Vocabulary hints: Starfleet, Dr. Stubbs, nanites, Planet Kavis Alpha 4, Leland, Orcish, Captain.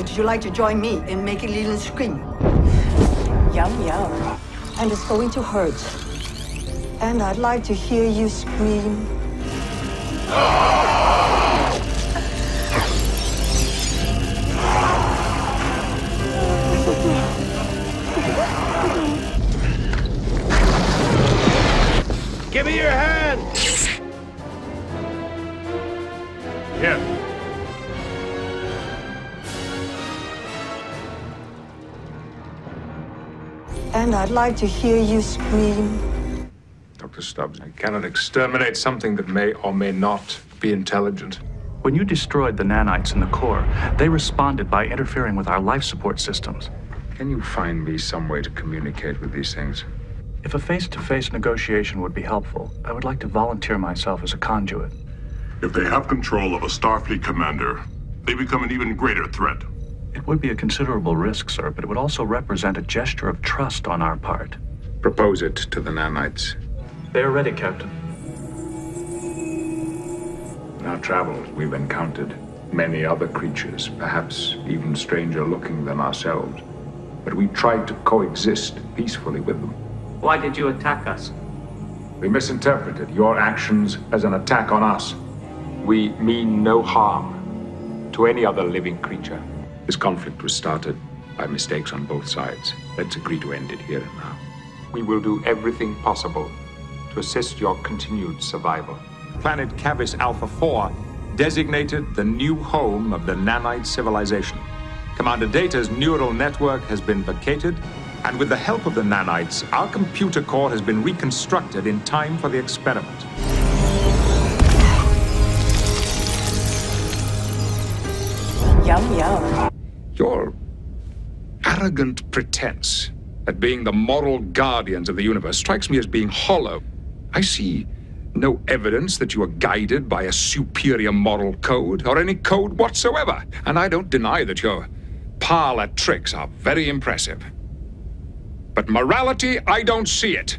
Would you like to join me in making Leland scream? Yum, yum. And it's going to hurt. And I'd like to hear you scream. Give me your hand! Here. And I'd like to hear you scream. Dr. Stubbs, I cannot exterminate something that may or may not be intelligent. When you destroyed the nanites in the core, they responded by interfering with our life support systems. Can you find me some way to communicate with these things? If a face-to-face negotiation would be helpful, I would like to volunteer myself as a conduit. If they have control of a Starfleet commander, they become an even greater threat. It would be a considerable risk, sir, but it would also represent a gesture of trust on our part. Propose it to the nanites. They are ready, Captain. In our travels, we've encountered many other creatures, perhaps even stranger looking than ourselves. But we tried to coexist peacefully with them. Why did you attack us? We misinterpreted your actions as an attack on us. We mean no harm to any other living creature. This conflict was started by mistakes on both sides. Let's agree to end it here and now. We will do everything possible to assist your continued survival. Planet Kavis Alpha 4 designated the new home of the nanite civilization. Commander Data's neural network has been vacated, and with the help of the nanites, our computer core has been reconstructed in time for the experiment. Yum, yum. Your arrogant pretense at being the moral guardians of the universe strikes me as being hollow. I see no evidence that you are guided by a superior moral code or any code whatsoever. And I don't deny that your parlor tricks are very impressive. But morality, I don't see it.